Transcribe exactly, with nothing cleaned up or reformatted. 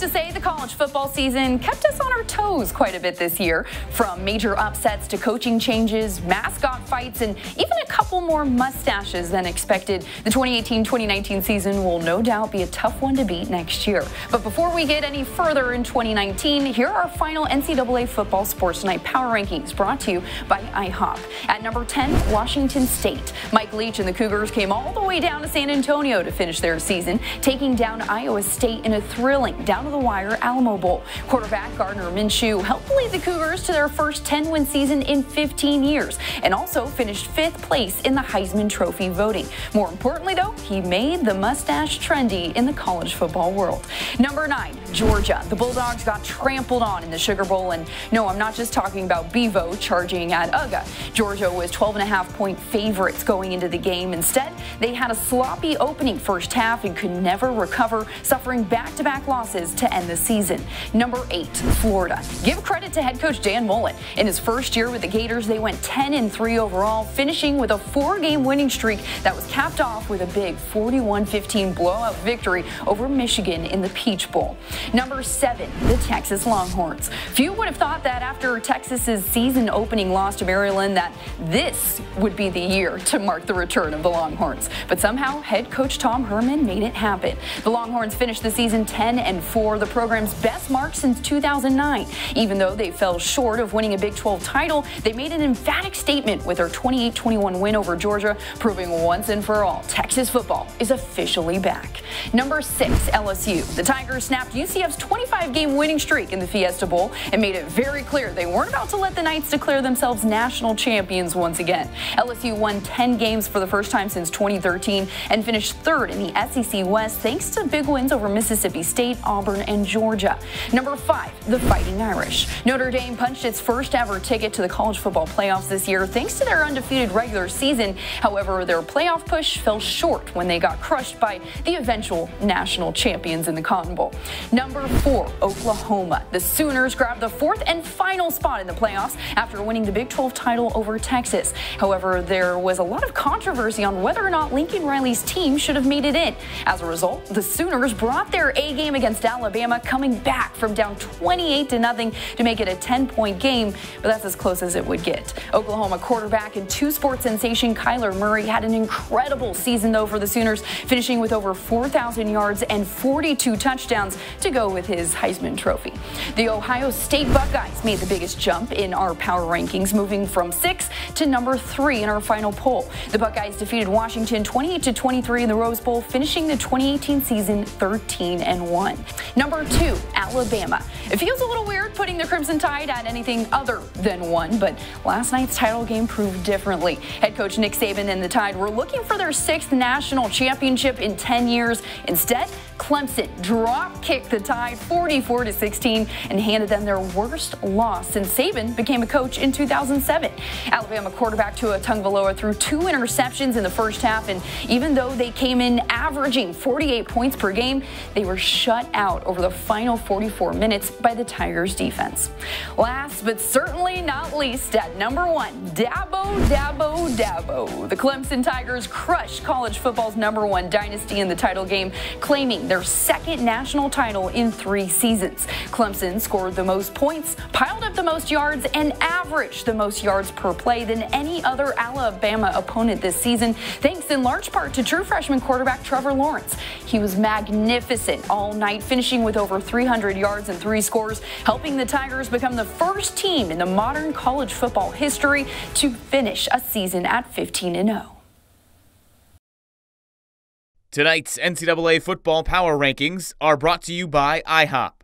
to say the college football season kept us on our toes quite a bit this year. From major upsets to coaching changes, mascot fights, and even a couple more mustaches than expected, the twenty eighteen twenty nineteen season will no doubt be a tough one to beat next year. But before we get any further in twenty nineteen, here are our final N C double A Football Sports Night Power Rankings, brought to you by I hop. At number ten, Washington State. Mike Leach and the Cougars came all the way down to San Antonio to finish their season, taking down Iowa State in a thrilling down-to-the-wire Alamo Bowl. Quarterback Gardner Minshew helped lead the Cougars to their first ten win season in fifteen years and also finished fifth place in the Heisman Trophy voting. More importantly, though, he made the mustache trendy in the college football world. Number nine, Georgia. The Bulldogs got trampled on in the Sugar Bowl, and no, I'm not just talking about Bevo charging at U G A. Georgia was twelve and a half point favorites going into the game. Instead, they had a sloppy opening first half and could never recover, suffering back-to-back losses to end the season. Number eight, Florida. Give credit to head coach Dan Mullen. In his first year with the Gators, they went ten and three overall, finishing with a four game winning streak that was capped off with a big forty-one fifteen blowout victory over Michigan in the Peach Bowl. Number seven, the Texas Longhorns. Few would have thought that after Texas's season-opening loss to Maryland that this would be the year to mark the return of the Longhorns. But somehow, head coach Tom Herman made it happen. The Longhorns finished the season ten and four, the program's best mark since two thousand nine. Even though they fell short of winning a Big twelve title, they made an emphatic statement with their twenty-eight twenty-one win over Georgia, proving once and for all, Texas football is officially back. Number six, L S U. The Tigers snapped U C F's twenty-five game winning streak in the Fiesta Bowl and made it very clear they weren't about to let the Knights declare themselves national champions once again. L S U won ten games for the first time since twenty thirteen and finished third in the S E C West thanks to big wins over Mississippi State, Auburn, and Georgia. Number five, the Fighting Irish. Notre Dame punched its first ever ticket to the college football playoffs this year thanks to their undefeated regular season. However, their playoff push fell short when they got crushed by the eventual national champions in the Cotton Bowl. Number four, Oklahoma. The Sooners grabbed the fourth and final spot in the playoffs after winning the Big twelve title over Texas. However, there was a lot of controversy on whether or not Lincoln Riley's team should have made it in. As a result, the Sooners brought their A game against Alabama, coming back from down twenty-eight to nothing to make it a ten point game, but that's as close as it would get. Oklahoma quarterback and two-sport sensation Kyler Murray had an incredible season, though, for the Sooners, finishing with over four thousand yards and forty-two touchdowns to go with his Heisman Trophy. The Ohio State Buckeyes made the biggest jump in our power rankings, moving from six to number three in our final poll. The Buckeyes defeated Washington twenty-eight to twenty-three in the Rose Bowl, finishing the twenty eighteen season thirteen and one. Number two, Alabama. It feels a little weird putting the Crimson Tide at anything other than one, but last night's title game proved differently. Head coach Nick Saban and the Tide were looking for their sixth national championship in ten years. Instead, Clemson drop kicked the Tide forty-four to sixteen and handed them their worst loss since Saban became a coach in two thousand seven. Alabama quarterback Tua Tagovailoa threw two interceptions in the first half, and even though they came in averaging forty-eight points per game, they were shut out over the final forty-four minutes by the Tigers defense. Last but certainly not least, at number one, Dabo, Dabo, Dabo. The Clemson Tigers crushed college football's number one dynasty in the title game, claiming their second national title in three seasons. Clemson scored the most points, piled up the most yards, and averaged the most yards per play than any other Alabama opponent this season, thanks in large part to true freshman quarterback Trevor Lawrence. He was magnificent all night, finishing with over three hundred yards and three scores, helping the Tigers become the first team in the modern college football history to finish a season at fifteen and oh. Tonight's N C double A Football Power Rankings are brought to you by I hop.